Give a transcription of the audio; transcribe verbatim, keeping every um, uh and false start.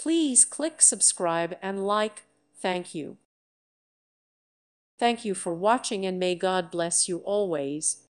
Please click subscribe and like. Thank you. Thank you for watching, and may God bless you always.